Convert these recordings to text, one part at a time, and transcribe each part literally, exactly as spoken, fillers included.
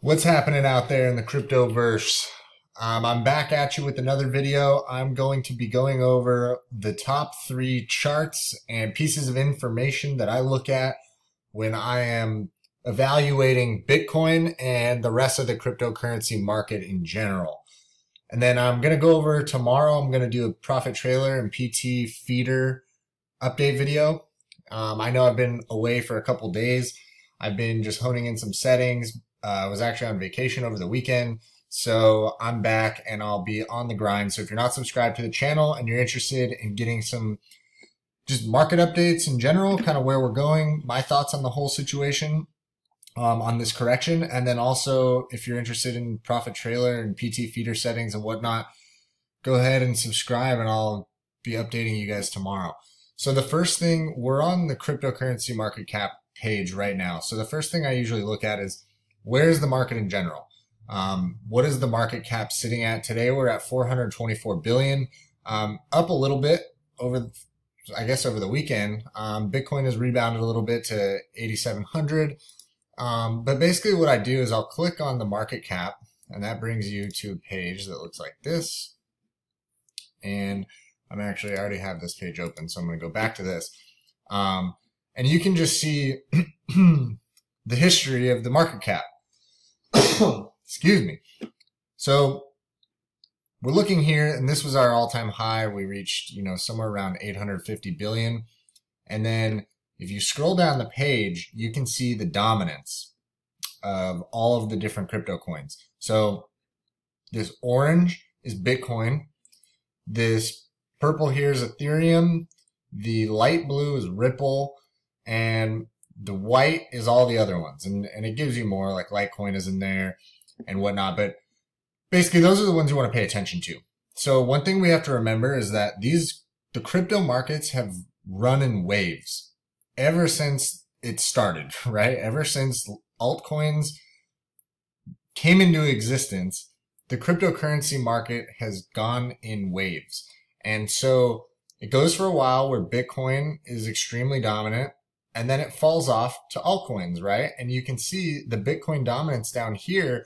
What's happening out there in the cryptoverse? Um, I'm back at you with another video. I'm going to be going over the top three charts and pieces of information that I look at when I am evaluating Bitcoin and the rest of the cryptocurrency market in general. And then I'm going to go over tomorrow. I'm going to do a Profit Trailer and P T Feeder update video. Um, I know I've been away for a couple days. I've been just honing in some settings. Uh, I was actually on vacation over the weekend, so I'm back and I'll be on the grind. So if you're not subscribed to the channel and you're interested in getting some just market updates in general, kind of where we're going, my thoughts on the whole situation, um, on this correction, and then also if you're interested in Profit Trailer and P T Feeder settings and whatnot, go ahead and subscribe and I'll be updating you guys tomorrow. So the first thing, we're on the cryptocurrency market cap page right now. So the first thing I usually look at is, where's the market in general? Um, what is the market cap sitting at today? We're at four hundred twenty-four billion, um, up a little bit over, I guess, over the weekend. Um, Bitcoin has rebounded a little bit to eighty-seven hundred. Um, but basically what I do is I'll click on the market cap, and that brings you to a page that looks like this. And I'm actually, I already have this page open, so I'm going to go back to this. Um, and you can just see the history of the market cap. Excuse me. So we're looking here, and this was our all-time high. We reached, you know, somewhere around eight hundred fifty billion. And then if you scroll down the page, you can see the dominance of all of the different crypto coins. So this orange is Bitcoin. This purple here is Ethereum. The light blue is Ripple. And the white is all the other ones, and, and it gives you more, like Litecoin is in there and whatnot. But basically, those are the ones you want to pay attention to. So one thing we have to remember is that these, the crypto markets have run in waves ever since it started, right? Ever since altcoins came into existence, the cryptocurrency market has gone in waves. And so it goes for a while where Bitcoin is extremely dominant, and then it falls off to altcoins, right? And you can see the Bitcoin dominance down here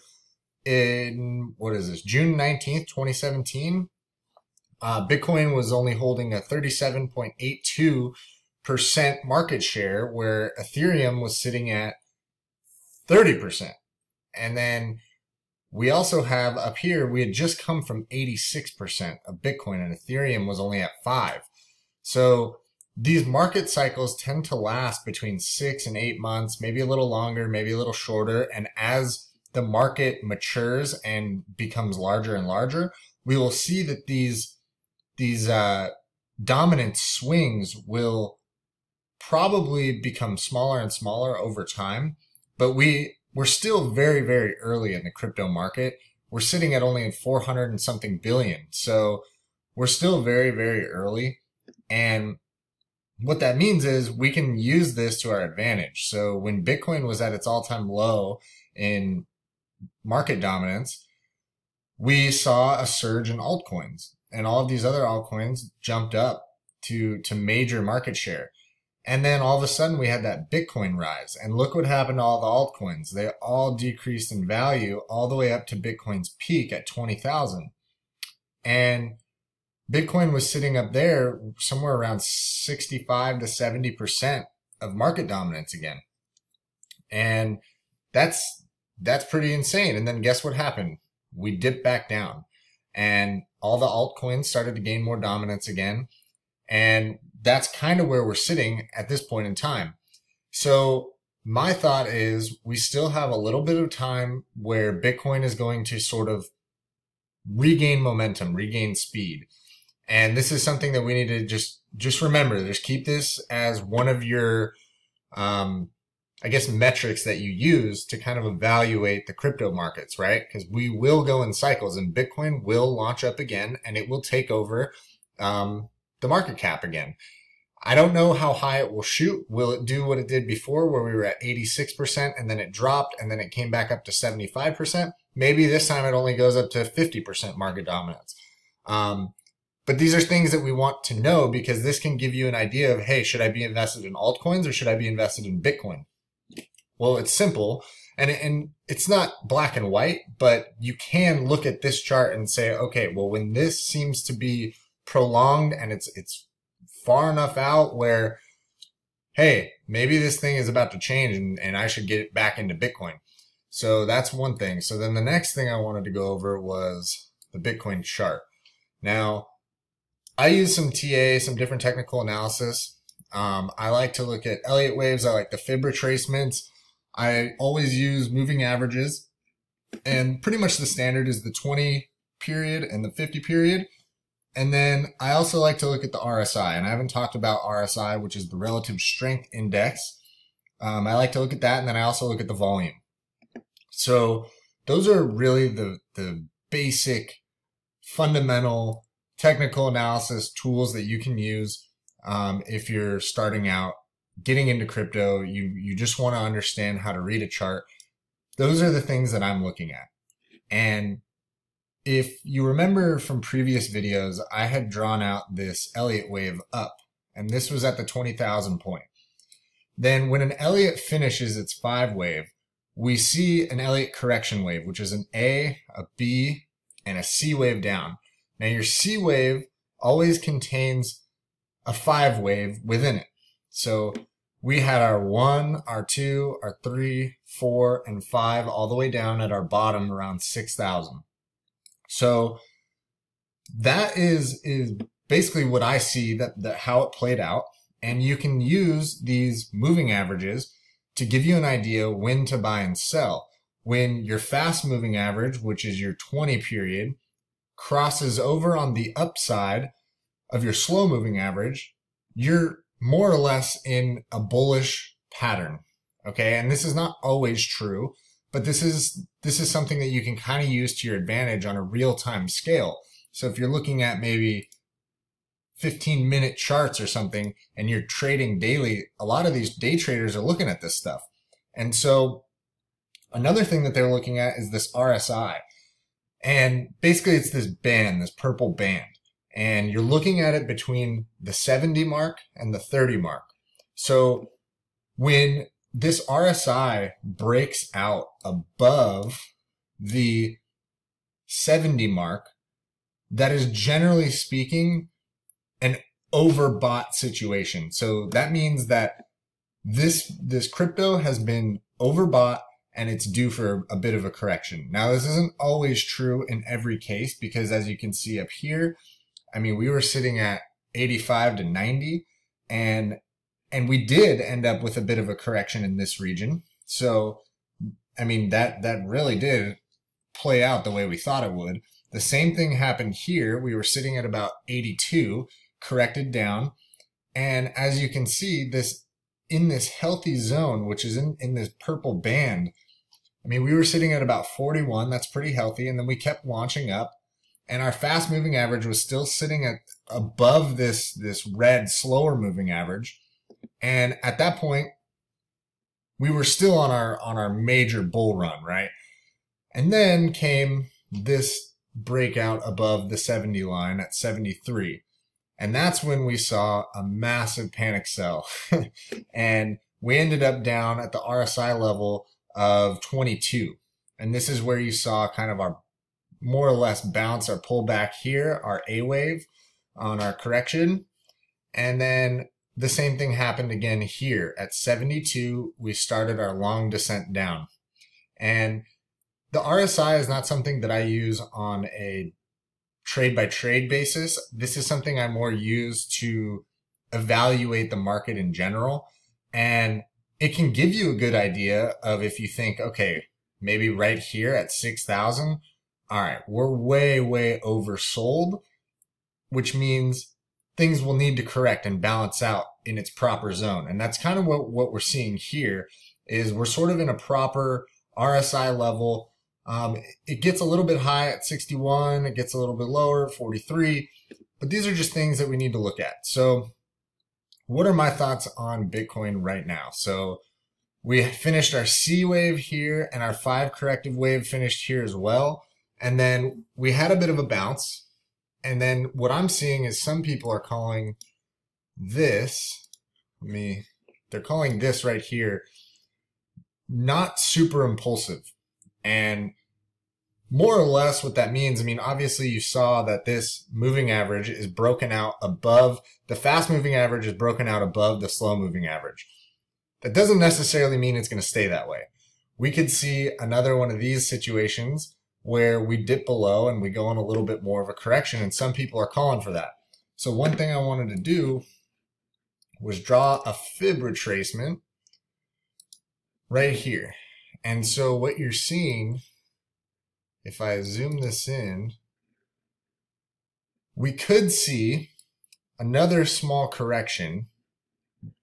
in, what is this, June nineteenth, twenty seventeen. Uh, Bitcoin was only holding a thirty-seven point eight two percent market share, where Ethereum was sitting at thirty percent. And then we also have up here, we had just come from eighty-six percent of Bitcoin, and Ethereum was only at five. So these market cycles tend to last between six and eight months, maybe a little longer, maybe a little shorter. And as the market matures and becomes larger and larger, we will see that these, these uh, dominant swings will probably become smaller and smaller over time. But we, we're still very, very early in the crypto market. We're sitting at only four hundred and something billion. So we're still very, very early. And what that means is we can use this to our advantage. So when Bitcoin was at its all-time low in market dominance, we saw a surge in altcoins, and all of these other altcoins jumped up to, to major market share. And then all of a sudden we had that Bitcoin rise, and look what happened to all the altcoins. They all decreased in value all the way up to Bitcoin's peak at twenty thousand. And Bitcoin was sitting up there somewhere around sixty-five to seventy percent of market dominance again. And that's, that's pretty insane. And then guess what happened? We dipped back down, and all the altcoins started to gain more dominance again. And that's kind of where we're sitting at this point in time. So my thought is we still have a little bit of time where Bitcoin is going to sort of regain momentum, regain speed. And this is something that we need to just, just remember. Just keep this as one of your, um, I guess, metrics that you use to kind of evaluate the crypto markets, right? Because we will go in cycles, and Bitcoin will launch up again, and it will take over um, the market cap again. I don't know how high it will shoot. Will it do what it did before, where we were at eighty-six percent and then it dropped and then it came back up to seventy-five percent? Maybe this time it only goes up to fifty percent market dominance. Um, But these are things that we want to know, because this can give you an idea of, hey, should I be invested in altcoins or should I be invested in Bitcoin? Well, it's simple. And, and it's not black and white, but you can look at this chart and say, okay, well, when this seems to be prolonged and it's, it's far enough out where, hey, maybe this thing is about to change and, and I should get back into Bitcoin. So that's one thing. So then the next thing I wanted to go over was the Bitcoin chart. Now, I use some T A, some different technical analysis. Um, I like to look at Elliott waves. I like the Fib retracements. I always use moving averages, and pretty much the standard is the twenty period and the fifty period. And then I also like to look at the R S I, and I haven't talked about R S I, which is the relative strength index. Um, I like to look at that, and then I also look at the volume. So those are really the, the basic fundamental technical analysis tools that you can use um, if you're starting out getting into crypto. You, you just want to understand how to read a chart. Those are the things that I'm looking at. And if you remember from previous videos, I had drawn out this Elliott wave up, and this was at the twenty thousand point. Then when an Elliott finishes its five wave, we see an Elliott correction wave, which is an A, a B, and a C wave down. Now your C wave always contains a five wave within it. So we had our one, our two, our three, four, and five all the way down at our bottom around six thousand. So that is, is basically what I see, that, that how it played out. And you can use these moving averages to give you an idea when to buy and sell. When your fast moving average, which is your twenty period, crosses over on the upside of your slow moving average, you're more or less in a bullish pattern. Okay. And this is not always true, but this is, this is something that you can kind of use to your advantage on a real time scale. So if you're looking at maybe fifteen minute charts or something, and you're trading daily, a lot of these day traders are looking at this stuff. And so another thing that they're looking at is this R S I. And basically it's this band, this purple band. And you're looking at it between the seventy mark and the thirty mark. So when this R S I breaks out above the seventy mark, that is generally speaking an overbought situation. So that means that this, this crypto has been overbought and it's due for a bit of a correction. Now, this isn't always true in every case, because as you can see up here, I mean, we were sitting at eighty-five to ninety, and and we did end up with a bit of a correction in this region. So, I mean, that, that really did play out the way we thought it would. The same thing happened here. We were sitting at about eighty-two, corrected down. And as you can see, this in this healthy zone, which is in, in this purple band, I mean, we were sitting at about forty-one. That's pretty healthy. And then we kept launching up. And our fast moving average was still sitting at above this, this red slower moving average. And at that point, we were still on our, on our major bull run, right? And then came this breakout above the seventy line at seventy-three. And that's when we saw a massive panic sell. And we ended up down at the R S I level of twenty-two. And this is where you saw kind of our more or less bounce or pull back here, our A wave on our correction. And then the same thing happened again here at seventy-two. We started our long descent down. And the R S I is not something that I use on a trade by trade basis. This is something I more use to evaluate the market in general. And it can give you a good idea of if you think, okay, maybe right here at six thousand, all right, we're way, way oversold, which means things will need to correct and balance out in its proper zone. And that's kind of what, what we're seeing here is we're sort of in a proper R S I level. Um, it gets a little bit high at sixty-one. It gets a little bit lower, forty-three. But these are just things that we need to look at. So what are my thoughts on Bitcoin right now? So we finished our C wave here, and our five corrective wave finished here as well. And then we had a bit of a bounce. And then what I'm seeing is some people are calling this, let me, they're calling this right here not super impulsive. And more or less what that means, I mean, obviously you saw that this moving average is broken out above, the fast moving average is broken out above the slow moving average. That doesn't necessarily mean it's going to stay that way. We could see another one of these situations where we dip below and we go on a little bit more of a correction, and some people are calling for that. So one thing I wanted to do was draw a fib retracement right here. And so what you're seeing, if I zoom this in, we could see another small correction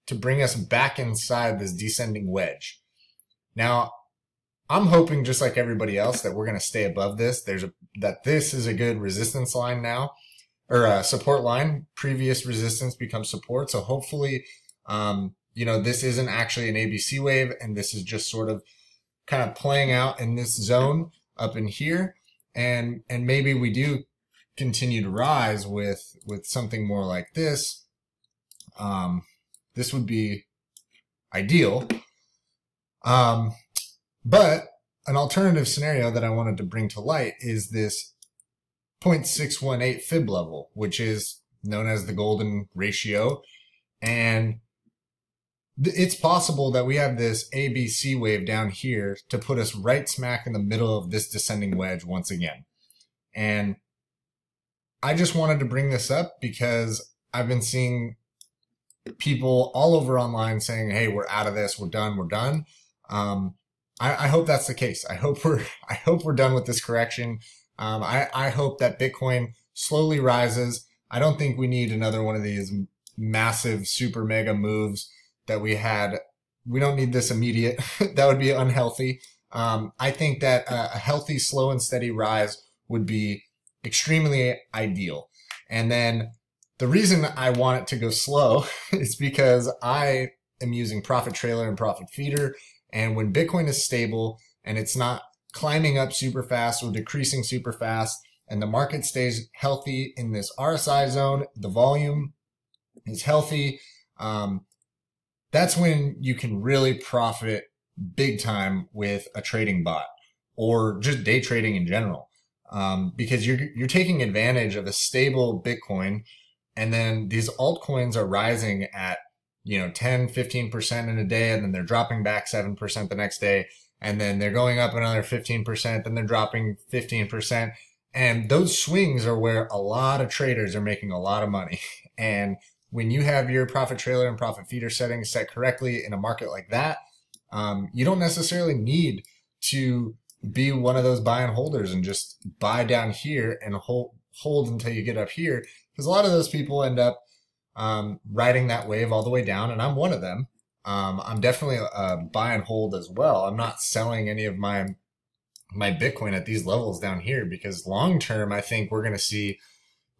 to bring us back inside this descending wedge. Now, I'm hoping, just like everybody else, that we're going to stay above this. There's a, that this is a good resistance line now, or a support line. Previous resistance becomes support. So hopefully, um, you know, this isn't actually an A B C wave, and this is just sort of kind of playing out in this zone up in here, and and maybe we do continue to rise with with something more like this. Um, this would be ideal. Um, but an alternative scenario that I wanted to bring to light is this zero point six one eight fib level, which is known as the golden ratio, and it's possible that we have this A B C wave down here to put us right smack in the middle of this descending wedge once again. And I just wanted to bring this up because I've been seeing people all over online saying, hey, we're out of this, we're done, we're done. Um, I, I hope that's the case. I hope we're, I hope we're done with this correction. Um, I, I hope that Bitcoin slowly rises. I don't think we need another one of these massive super mega moves that we had. We don't need this immediate. That would be unhealthy. Um, I think that a healthy, slow and steady rise would be extremely ideal. And then the reason I want it to go slow is because I am using Profit Trailer and Profit Feeder. And when Bitcoin is stable and it's not climbing up super fast or decreasing super fast, and the market stays healthy in this R S I zone, the volume is healthy, um, that's when you can really profit big time with a trading bot or just day trading in general, um, because you're, you're taking advantage of a stable Bitcoin, and then these altcoins are rising at, you know, ten, fifteen percent in a day, and then they're dropping back seven percent the next day, and then they're going up another fifteen percent, then they're dropping fifteen percent. And those swings are where a lot of traders are making a lot of money. And when you have your Profit Trailer and Profit Feeder settings set correctly in a market like that, um, you don't necessarily need to be one of those buy and holders and just buy down here and hold, hold until you get up here, because a lot of those people end up um, riding that wave all the way down, and I'm one of them. Um, I'm definitely a buy and hold as well. I'm not selling any of my my Bitcoin at these levels down here, because long term, I think we're going to see,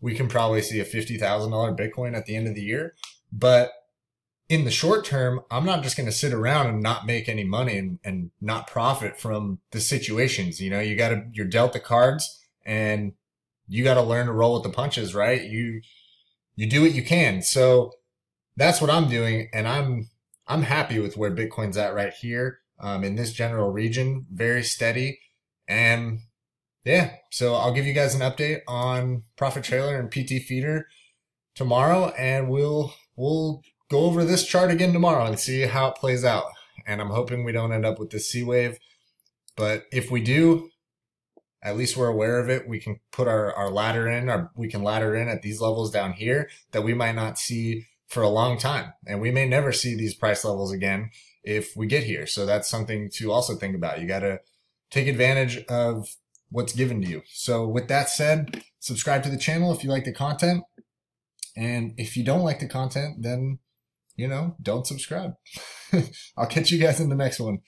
we can probably see a fifty thousand dollar Bitcoin at the end of the year. But in the short term, I'm not just going to sit around and not make any money and, and not profit from the situations. You know, you got to, you're dealt the cards, and you got to learn to roll with the punches, right? You, you do what you can. So that's what I'm doing. And I'm, I'm happy with where Bitcoin's at right here, um, in this general region, very steady. And yeah, so I'll give you guys an update on Profit Trailer and P T Feeder tomorrow, and we'll we'll go over this chart again tomorrow and see how it plays out. And I'm hoping we don't end up with this C wave, but if we do, at least we're aware of it. We can put our, our ladder in, or we can ladder in at these levels down here that we might not see for a long time, and we may never see these price levels again if we get here. So that's something to also think about. You got to take advantage of what's given to you. So with that said, subscribe to the channel if you like the content. And if you don't like the content, then, you know, don't subscribe. I'll catch you guys in the next one.